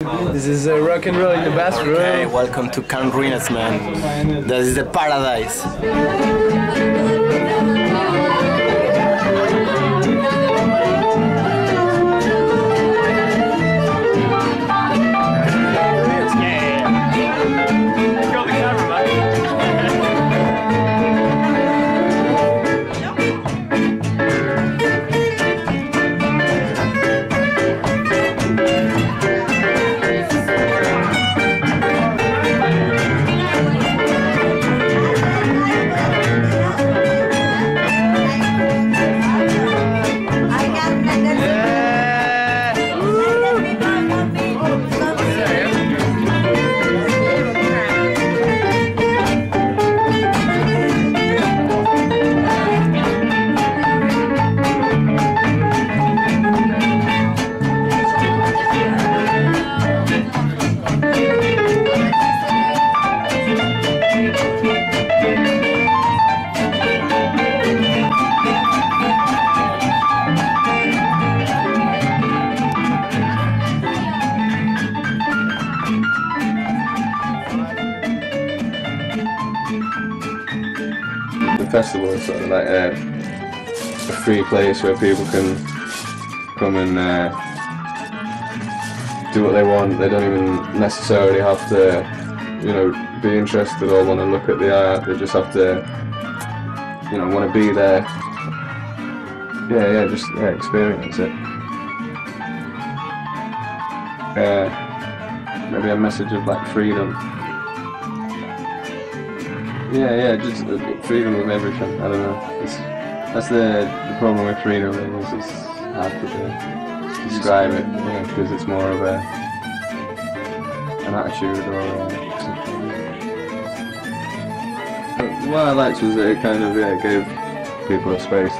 This is rock and roll in the bathroom. Okay, welcome to Can Ruines, man. This is the paradise. The festival is sort of like a free place where people can come and do what they want. They don't even necessarily have to, you know, be interested or want to look at the art. They just have to, you know, want to be there. Yeah, just experience it. Maybe a message of like freedom. Yeah, just freedom with everything. I don't know. That's the problem with freedom. It's hard to describe it, because it's more of an attitude or something. What I liked was that it kind of gave people a space.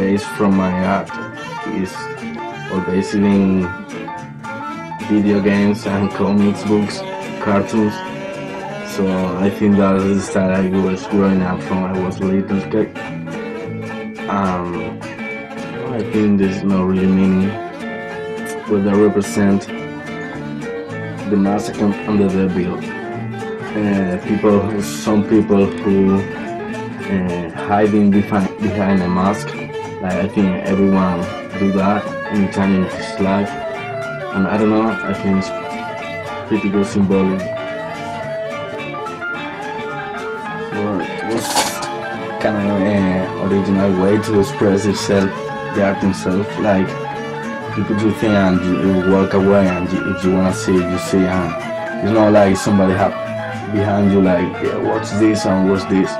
Based from my art is all based in video games and comics books, cartoons. So I think that is the style I was growing up from I was a little kid. I think there's no really meaning whether I represent the massacre and the devil. Some people who hiding behind a mask. Like, I think everyone do that anytime in his life, and I don't know, I think it's pretty good symbolic. Well, it was kind of an original way to express itself, the art itself. Like, people do things and you walk away, and if you want to see it, you see, and it's not like somebody have behind you like, yeah, watch this and watch this.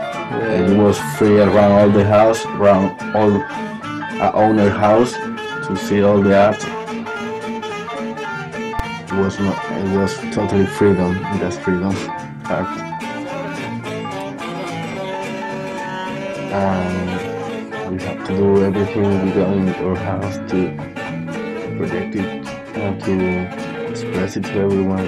It was free around all the house, around all our owner house, to see all the art. It was totally freedom. That's freedom art. And we have to do everything we got in our house to project it and to express it to everyone.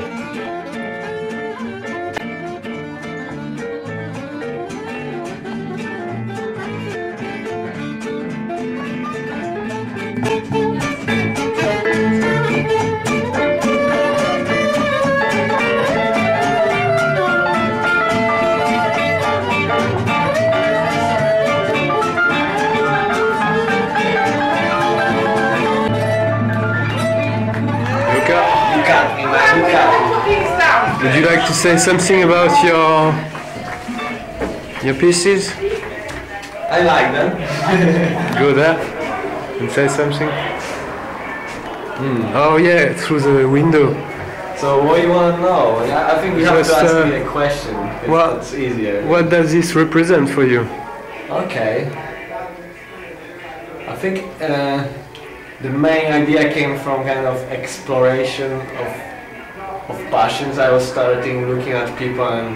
You can't. Would you like to say something about your pieces? I like them. Good, huh? And say something. Oh yeah, through the window. So what do you want to know? I think we have to ask me a question. It's easier. What does this represent for you? Okay. I think the main idea came from kind of exploration of passions. I was starting looking at people and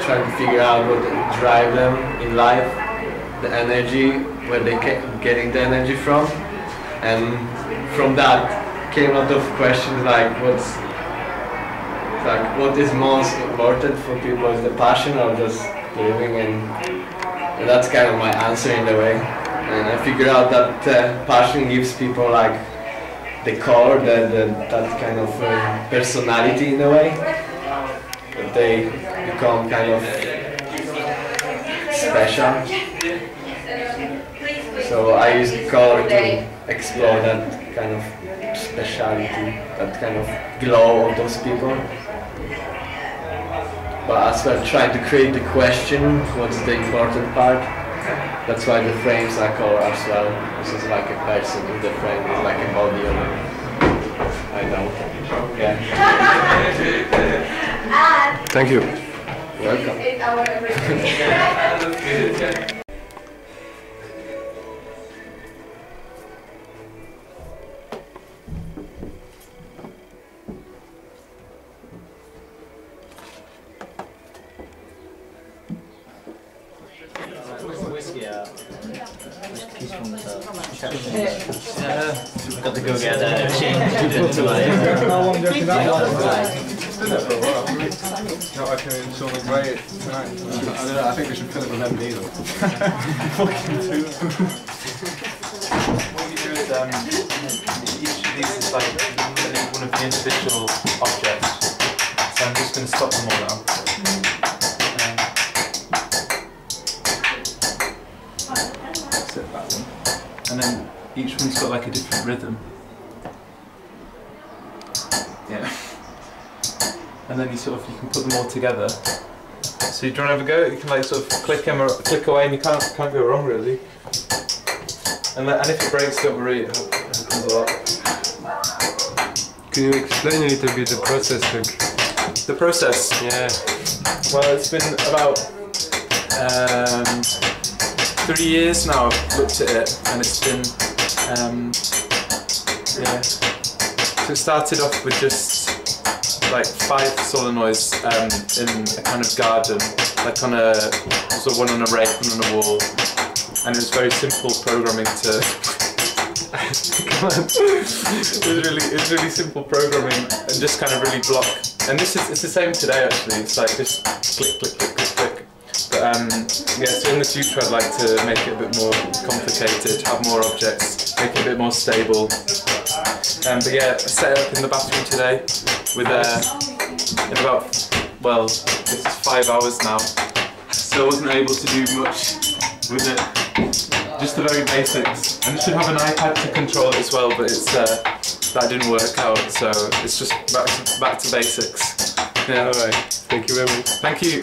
trying to figure out what drive them in life, the energy, where they getting the energy from, and from that came a lot of questions like what is most important for people, is the passion or just living, and that's kind of my answer in a way. And I figured out that passion gives people like the core, that kind of personality in a way, that they become kind of special. So I use the color to explore that kind of speciality, that kind of glow of those people. But as well trying to create the question, what's the important part? That's why the frames are colored as well. This is like a person in the frame, it's like a body or I don't. Yeah. Thank you. Welcome. I got to go get a change tonight. No, I can sort of grey it tonight. I think we should fill it with lemon either. Fucking too. What you do is, each of these is like one of the individual objects. So I'm just going to stop them all now. Set that one. And then each one's got like a different rhythm. Yeah. And then you can put them all together. So you don't have a go? You can like sort of click away and you can't go wrong really. And if it breaks, don't worry, it happens a lot. Can you explain a little bit the process? Like? The process? Yeah. Well, it's been about 3 years now I've looked at it, and it's been so it started off with just like 5 solenoids in a kind of garden, like on a one on a rail and on a wall, and it was very simple programming to. it was really simple programming and just kind of really block. And it's the same today actually. It's like just click click click click click. But yeah, so in the future I'd like to make it a bit more complicated, have more objects. Make it a bit more stable. But yeah, I set it up in the bathroom today with in about, well, this is 5 hours now. Still wasn't able to do much with it. Just the very basics. And I should have an iPad to control it as well, but it's that didn't work out, so it's just back to basics. Yeah, alright. Thank you very much. Thank you.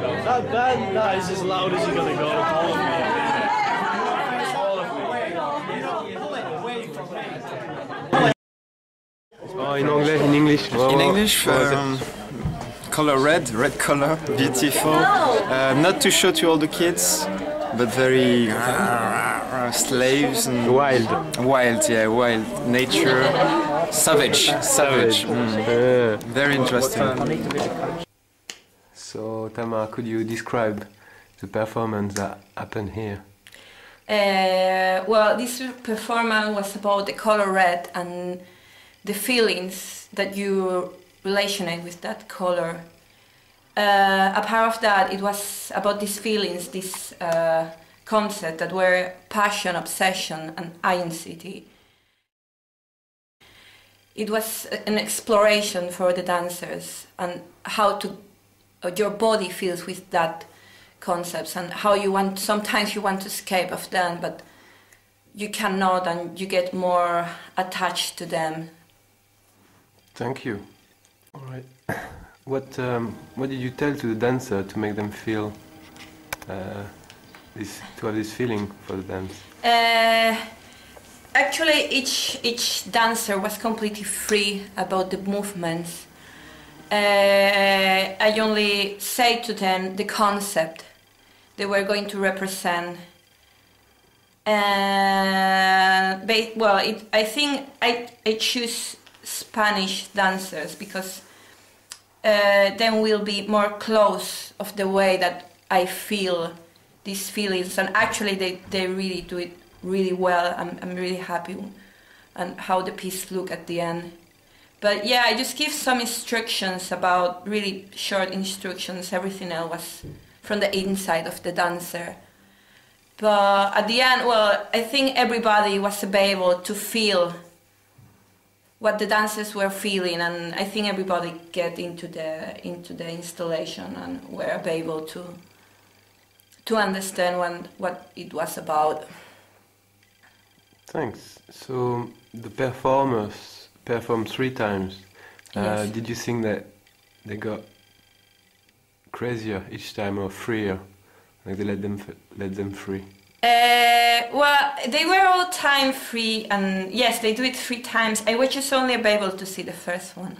That band, that is as loud as you're going to go. All of me. All of me. Oh, in English, well, in English, color red, red color, beautiful. Not too short to all the kids, but very slaves and wild, yeah, wild nature, savage. Very interesting. So, Tamara, could you describe the performance that happened here? Well, this performance was about the color red and the feelings that you relationate with that color. Apart from that, it was about these feelings, this concept that were passion, obsession, and anxiety. It was an exploration for the dancers and how to your body feels with that concepts and how you want, sometimes you want to escape of them, but you cannot and you get more attached to them. Thank you. All right. What did you tell to the dancer to make them feel, to have this feeling for the dance? Actually, each dancer was completely free about the movements. I only say to them the concept they were going to represent. I think I choose Spanish dancers because then we'll be more close of the way that I feel these feelings, and actually they really do it really well. I'm really happy and how the piece look at the end. But yeah, I just give some instructions about, really short instructions. Everything else was from the inside of the dancer. But at the end, well, I think everybody was able to feel what the dancers were feeling, and I think everybody get into the installation and were able to understand what it was about. Thanks. So the performers performed 3 times. Yes. Did you think that they got crazier each time or freer? Like they let them free? Well, they were all time free, and yes, they do it 3 times. I was just only able to see the first one.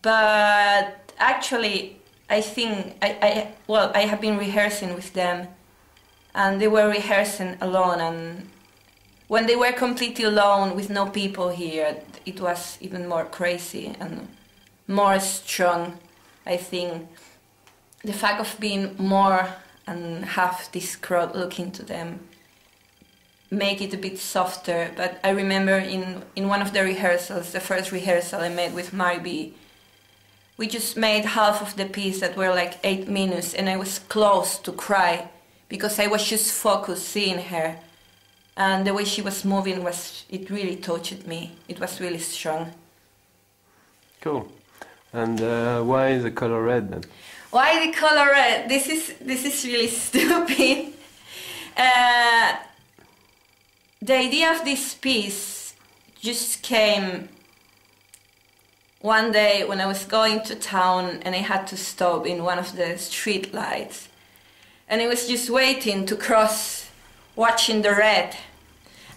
But actually, I think I have been rehearsing with them, and they were rehearsing alone and. When they were completely alone with no people here, it was even more crazy and more strong. I think the fact of being more and have this crowd looking to them make it a bit softer. But I remember in one of the rehearsals, the first rehearsal I made with Marie B, we just made half of the piece that were like 8 minutes, and I was close to cry because I was just focused seeing her. And the way she was moving it really touched me. It was really strong. Cool. And why the color red then? Why the color red? This is really stupid. The idea of this piece just came one day when I was going to town and I had to stop in one of the street lights. And I was just waiting to cross, watching the red.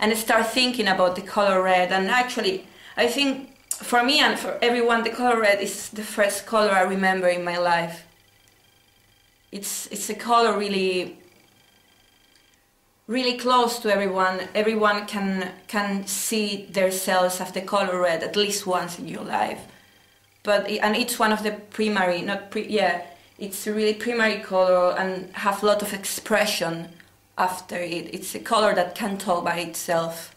And I start thinking about the color red, and actually I think for me and for everyone the color red is the first color I remember in my life. It's a color really, really close to everyone. Everyone can see themselves as the color red at least once in your life. And it's one of the primary, it's a really primary color and have a lot of expression. After it, it's a color that can talk by itself.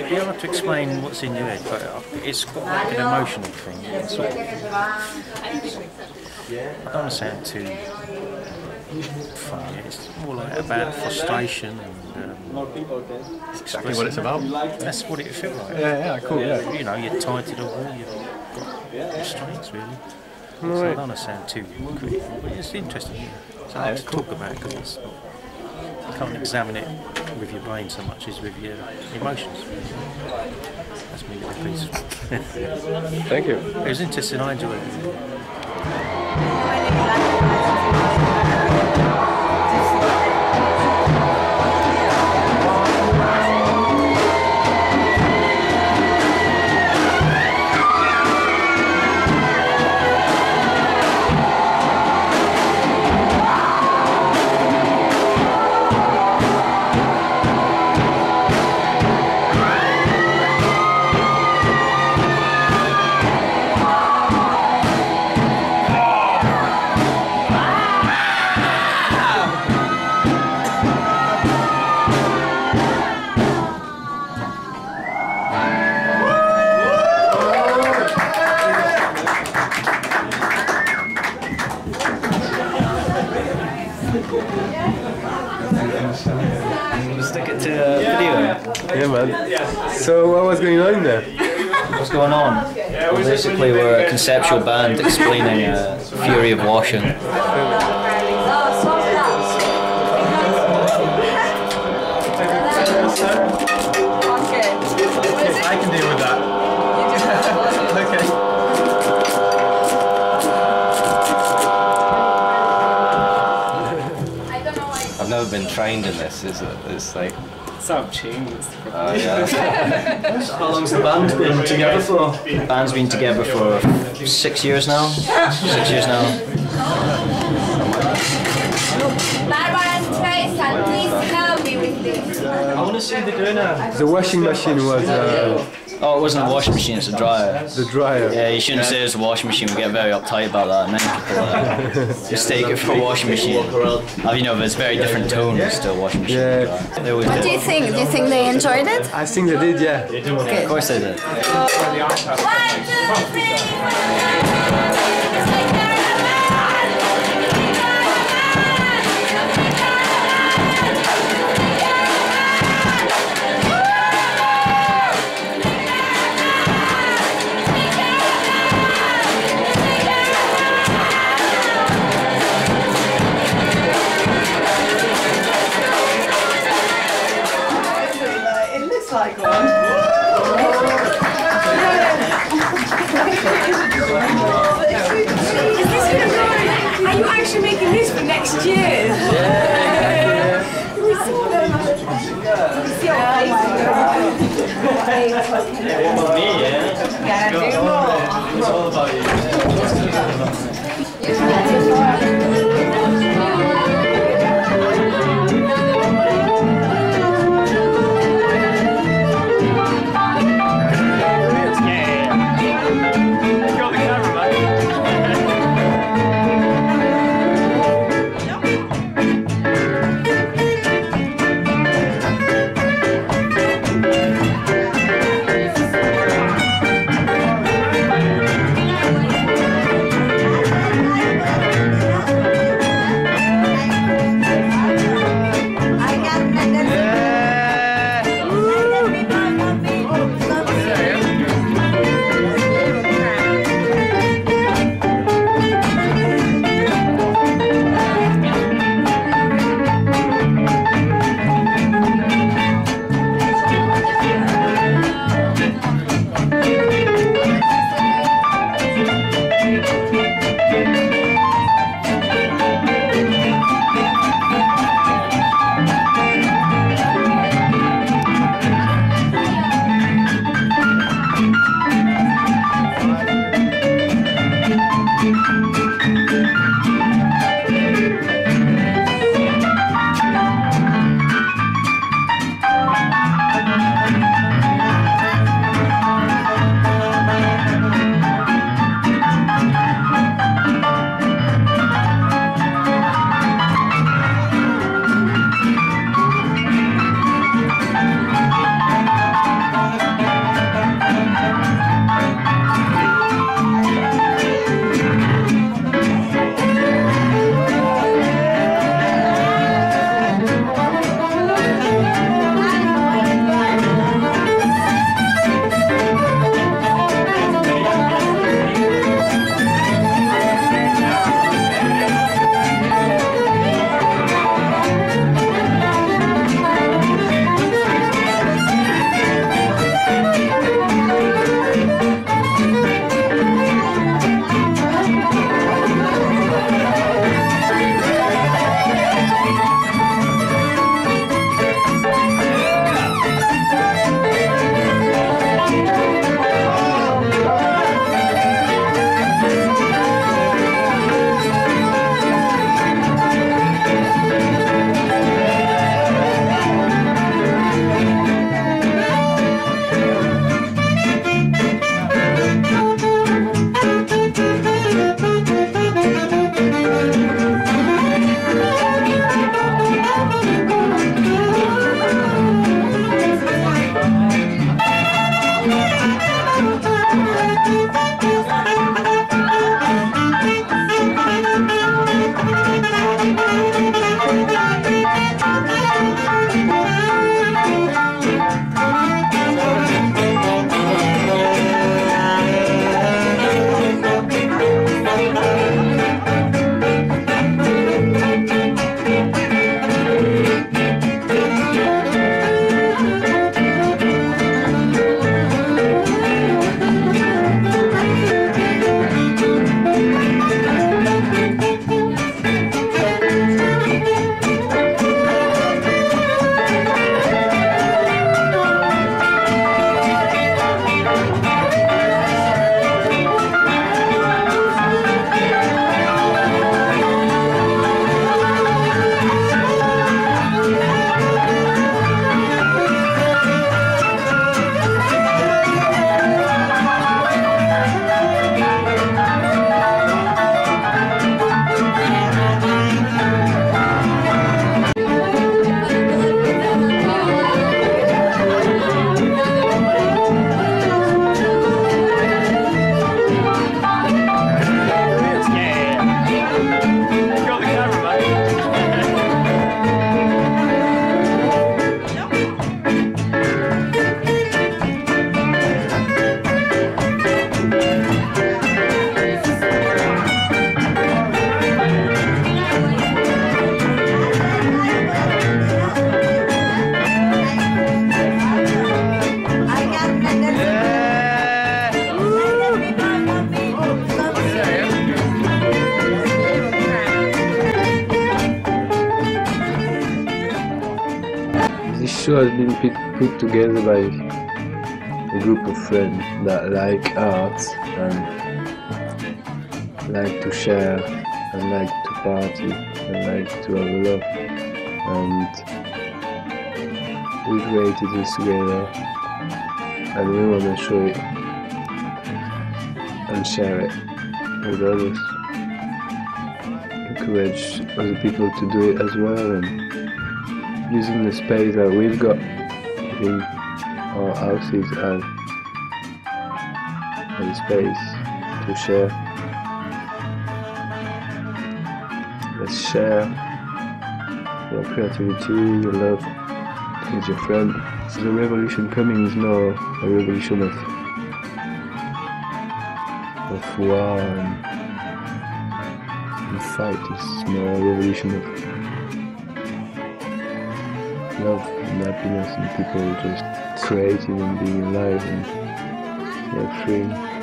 Be able to explain what's in your head, but it's got like an emotional thing. It's sort of, I don't want to sound too funny. It's more like about frustration and it's exactly what it's about. That's what it feels like. Yeah, cool. Yeah, you know, you're tied to the wall. You've got restraints, really. Right. So I don't want to sound too critical, but it's interesting. It's hard to talk about because it's not. You can't examine it with your brain so much as with your emotions. That's me with a piece. Thank you. It was interesting, I enjoyed it. So what was going on there? What's going on? Well, basically we're a conceptual band explaining Fury of Washing. I can deal with that. I've been trained in this, is it? It's like sub-tune. Oh yeah. How long's the band been together for? The band's been together for 6 years now. 6 years now. Barbara and Trace, please help me with this. want to see the doona. The washing machine was... Oh, it wasn't a washing machine, it's a dryer. The dryer. Yeah, you shouldn't say it's a washing machine, we get very uptight about that. Many people just take it for a washing machine. You know, there's very different tones to a washing machine. Yeah. What do you think? Do you think they enjoyed it? I think they did, yeah. Good. Of course they did. 1, 2, 3, 4. Like one. Are you actually making this for next year? Yeah. We saw them. Yeah, do more. It's all about you. this show has been put together by a group of friends that like art and like to share and like to party and like to have love, and we created this together and we want to show it and share it with others, encourage other people to do it as well, and using the space that we've got in our houses and space to share. Let's share your creativity, your love with your friend. The revolution coming is now a revolution of war and fight. It's now a revolution of love and happiness and people just creating and being alive and free.